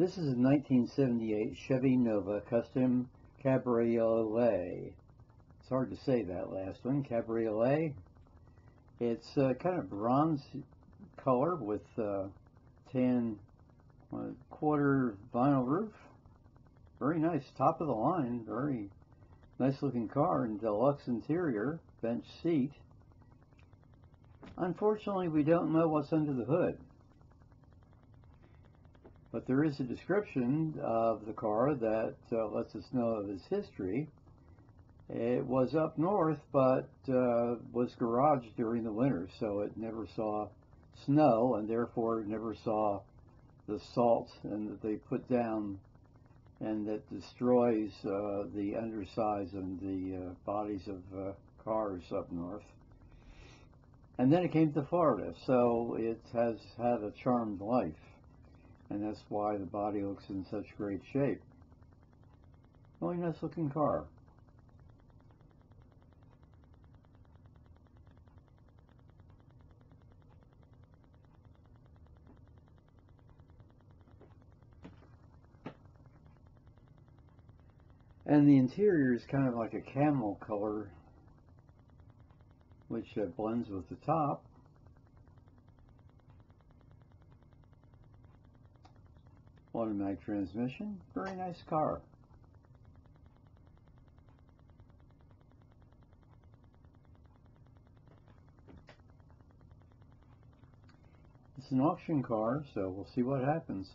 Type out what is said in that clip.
This is a 1978 Chevy Nova Custom Cabriolet. It's hard to say that last one, Cabriolet. It's kind of bronze color with tan quarter vinyl roof. Very nice, top of the line, very nice looking car, and deluxe interior, bench seat. Unfortunately, we don't know what's under the hood. But there is a description of the car that lets us know of its history. It was up north, but was garaged during the winter, so it never saw snow and therefore never saw the salt and that they put down, and that destroys the undersides and the bodies of cars up north. And then it came to Florida, so it has had a charmed life. And that's why the body looks in such great shape. Really nice looking car. And the interior is kind of like a camel color, which blends with the top. Automatic transmission, very nice car. It's an auction car, so we'll see what happens.